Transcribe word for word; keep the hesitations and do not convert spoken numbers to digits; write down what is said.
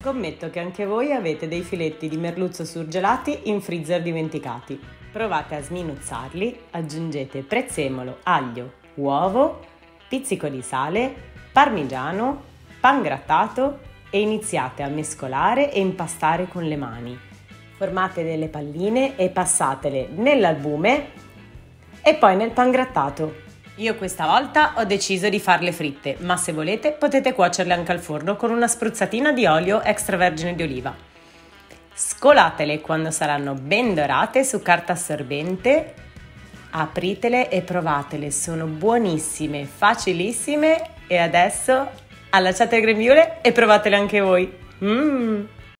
Scommetto che anche voi avete dei filetti di merluzzo surgelati in freezer dimenticati. Provate a sminuzzarli, aggiungete prezzemolo, aglio, uovo, pizzico di sale, parmigiano, pan grattato e iniziate a mescolare e impastare con le mani. Formate delle palline e passatele nell'albume e poi nel pan grattato. Io questa volta ho deciso di farle fritte, ma se volete potete cuocerle anche al forno con una spruzzatina di olio extravergine di oliva. Scolatele quando saranno ben dorate su carta assorbente, apritele e provatele, sono buonissime, facilissime e adesso allacciate il grembiule e provatele anche voi. Mmm!